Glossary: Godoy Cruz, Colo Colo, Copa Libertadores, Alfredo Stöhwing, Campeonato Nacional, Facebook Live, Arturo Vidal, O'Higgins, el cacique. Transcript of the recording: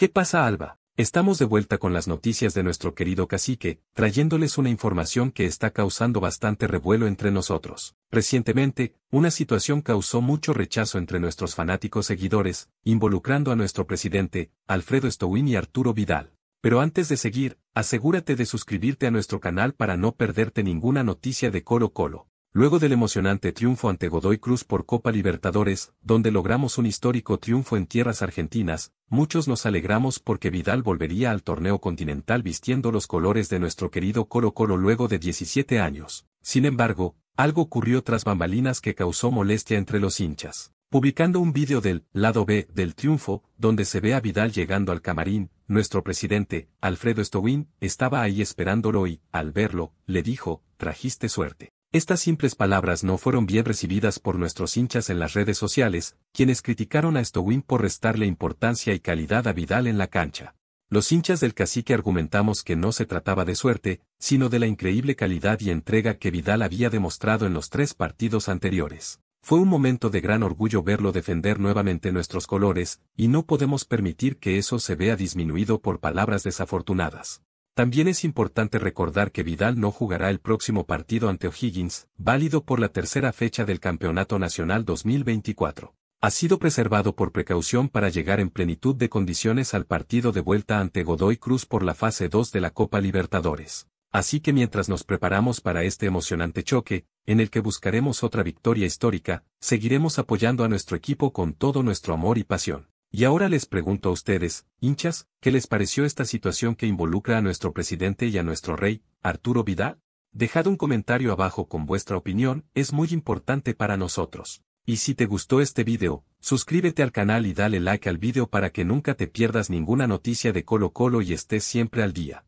¿Qué pasa, Alba? Estamos de vuelta con las noticias de nuestro querido cacique, trayéndoles una información que está causando bastante revuelo entre nosotros. Recientemente, una situación causó mucho rechazo entre nuestros fanáticos seguidores, involucrando a nuestro presidente, Alfredo Stöhwing y Arturo Vidal. Pero antes de seguir, asegúrate de suscribirte a nuestro canal para no perderte ninguna noticia de Colo Colo. Luego del emocionante triunfo ante Godoy Cruz por Copa Libertadores, donde logramos un histórico triunfo en tierras argentinas, muchos nos alegramos porque Vidal volvería al torneo continental vistiendo los colores de nuestro querido Colo Colo luego de 17 años. Sin embargo, algo ocurrió tras bambalinas que causó molestia entre los hinchas. Publicando un vídeo del lado B del triunfo, donde se ve a Vidal llegando al camarín, nuestro presidente, Alfredo Stöhwing, estaba ahí esperándolo y, al verlo, le dijo, trajiste suerte. Estas simples palabras no fueron bien recibidas por nuestros hinchas en las redes sociales, quienes criticaron a Stöhwing por restarle importancia y calidad a Vidal en la cancha. Los hinchas del cacique argumentamos que no se trataba de suerte, sino de la increíble calidad y entrega que Vidal había demostrado en los 3 partidos anteriores. Fue un momento de gran orgullo verlo defender nuevamente nuestros colores, y no podemos permitir que eso se vea disminuido por palabras desafortunadas. También es importante recordar que Vidal no jugará el próximo partido ante O'Higgins, válido por la 3ª fecha del Campeonato Nacional 2024. Ha sido preservado por precaución para llegar en plenitud de condiciones al partido de vuelta ante Godoy Cruz por la fase 2 de la Copa Libertadores. Así que mientras nos preparamos para este emocionante choque, en el que buscaremos otra victoria histórica, seguiremos apoyando a nuestro equipo con todo nuestro amor y pasión. Y ahora les pregunto a ustedes, hinchas, ¿qué les pareció esta situación que involucra a nuestro presidente y a nuestro rey, Arturo Vidal? Dejad un comentario abajo con vuestra opinión, es muy importante para nosotros. Y si te gustó este video, suscríbete al canal y dale like al video para que nunca te pierdas ninguna noticia de Colo Colo y estés siempre al día.